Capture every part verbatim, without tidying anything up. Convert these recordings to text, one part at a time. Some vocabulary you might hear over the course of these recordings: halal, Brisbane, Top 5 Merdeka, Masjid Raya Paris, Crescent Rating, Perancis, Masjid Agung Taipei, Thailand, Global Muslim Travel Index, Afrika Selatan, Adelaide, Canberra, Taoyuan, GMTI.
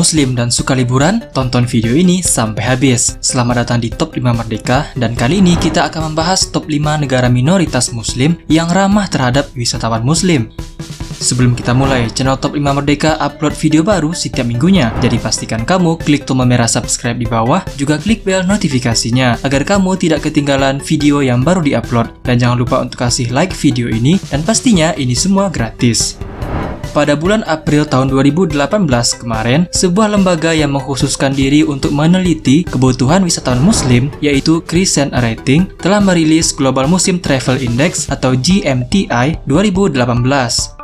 muslim dan suka liburan? Tonton video ini sampai habis. Selamat datang di Top lima Merdeka, dan kali ini kita akan membahas top lima negara minoritas muslim yang ramah terhadap wisatawan muslim. Sebelum kita mulai, channel Top lima Merdeka upload video baru setiap minggunya. Jadi pastikan kamu klik tombol merah subscribe di bawah, juga klik bel notifikasinya agar kamu tidak ketinggalan video yang baru diupload. Dan jangan lupa untuk kasih like video ini, dan pastinya ini semua gratis. Pada bulan April tahun dua ribu delapan belas kemarin, sebuah lembaga yang mengkhususkan diri untuk meneliti kebutuhan wisatawan muslim, yaitu Crescent Rating, telah merilis Global Muslim Travel Index atau G M T I dua ribu delapan belas.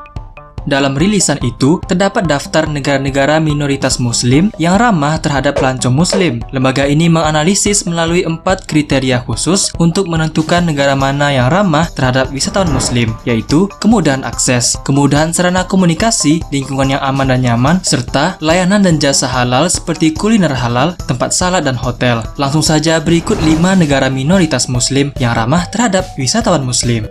Dalam rilisan itu, terdapat daftar negara-negara minoritas muslim yang ramah terhadap pelancong muslim. Lembaga ini menganalisis melalui empat kriteria khusus untuk menentukan negara mana yang ramah terhadap wisatawan muslim, yaitu kemudahan akses, kemudahan sarana komunikasi, lingkungan yang aman dan nyaman, serta layanan dan jasa halal seperti kuliner halal, tempat salat, dan hotel. Langsung saja berikut lima negara minoritas muslim yang ramah terhadap wisatawan muslim.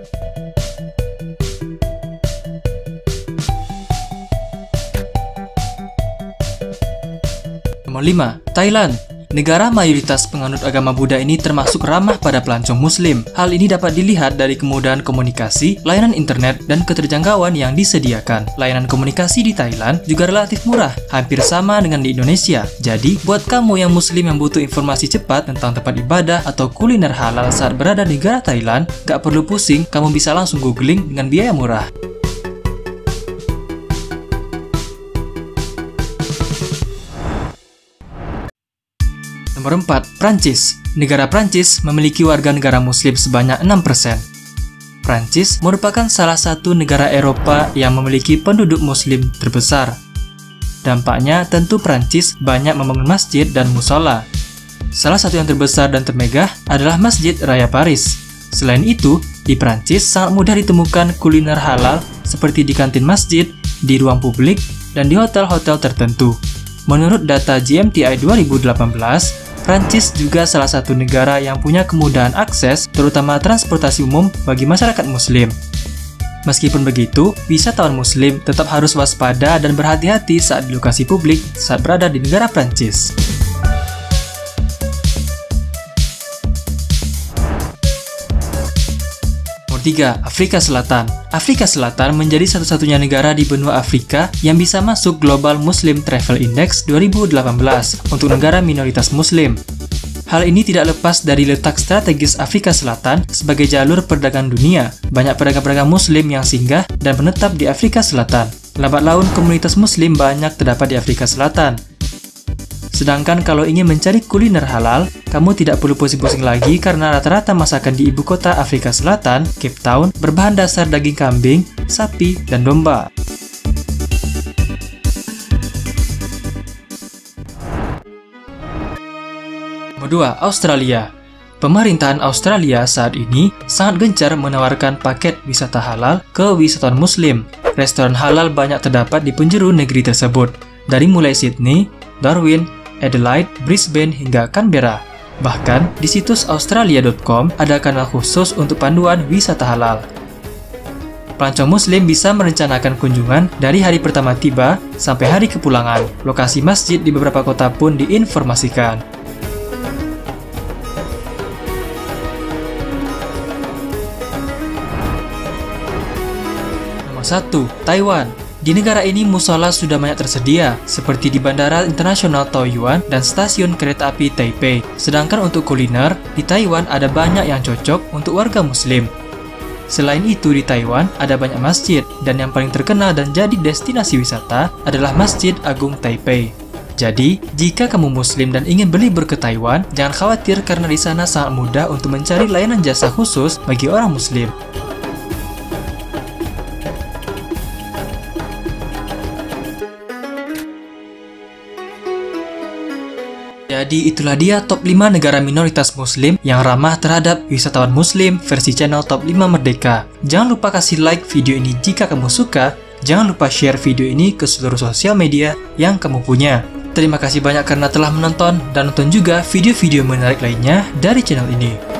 Nomor lima. Thailand. Negara mayoritas penganut agama Buddha ini termasuk ramah pada pelancong muslim. Hal ini dapat dilihat dari kemudahan komunikasi, layanan internet, dan keterjangkauan yang disediakan. Layanan komunikasi di Thailand juga relatif murah, hampir sama dengan di Indonesia. Jadi, buat kamu yang muslim yang butuh informasi cepat tentang tempat ibadah atau kuliner halal saat berada di negara Thailand, gak perlu pusing, kamu bisa langsung googling dengan biaya murah. Nomor empat. Perancis. Negara Perancis memiliki warga negara muslim sebanyak enam persen. Perancis merupakan salah satu negara Eropa yang memiliki penduduk muslim terbesar. Dampaknya tentu Perancis banyak membangun masjid dan musola. Salah satu yang terbesar dan termegah adalah Masjid Raya Paris. Selain itu, di Perancis sangat mudah ditemukan kuliner halal seperti di kantin masjid, di ruang publik, dan di hotel-hotel tertentu. Menurut data G M T I dua ribu delapan belas, Perancis juga salah satu negara yang punya kemudahan akses, terutama transportasi umum bagi masyarakat muslim. Meskipun begitu, wisatawan muslim tetap harus waspada dan berhati-hati saat di lokasi publik saat berada di negara Perancis. Nomor tiga. Afrika Selatan. Afrika Selatan menjadi satu-satunya negara di benua Afrika yang bisa masuk Global Muslim Travel Index dua ribu delapan belas untuk negara minoritas muslim. Hal ini tidak lepas dari letak strategis Afrika Selatan sebagai jalur perdagangan dunia. Banyak pedagang-pedagang muslim yang singgah dan menetap di Afrika Selatan. Lambat laun komunitas muslim banyak terdapat di Afrika Selatan. Sedangkan kalau ingin mencari kuliner halal, kamu tidak perlu pusing-pusing lagi karena rata-rata masakan di ibu kota Afrika Selatan, Cape Town, berbahan dasar daging kambing, sapi, dan domba. Nomor dua. Australia. Pemerintahan Australia saat ini sangat gencar menawarkan paket wisata halal ke wisatawan muslim. Restoran halal banyak terdapat di penjuru negeri tersebut, dari mulai Sydney, Darwin, Adelaide, Brisbane, hingga Canberra. Bahkan, di situs australia dot com ada kanal khusus untuk panduan wisata halal. Pelancong muslim bisa merencanakan kunjungan dari hari pertama tiba sampai hari kepulangan. Lokasi masjid di beberapa kota pun diinformasikan. Nomor satu. Taiwan. Di negara ini, musola sudah banyak tersedia, seperti di Bandara Internasional Taoyuan dan Stasiun Kereta Api Taipei. Sedangkan untuk kuliner, di Taiwan ada banyak yang cocok untuk warga muslim. Selain itu, di Taiwan ada banyak masjid, dan yang paling terkenal dan jadi destinasi wisata adalah Masjid Agung Taipei. Jadi, jika kamu muslim dan ingin berlibur ke Taiwan, jangan khawatir karena di sana sangat mudah untuk mencari layanan jasa khusus bagi orang muslim. Jadi itulah dia top lima negara minoritas muslim yang ramah terhadap wisatawan muslim versi channel Top lima Merdeka. Jangan lupa kasih like video ini jika kamu suka, jangan lupa share video ini ke seluruh sosial media yang kamu punya. Terima kasih banyak karena telah menonton dan nonton juga video-video menarik lainnya dari channel ini.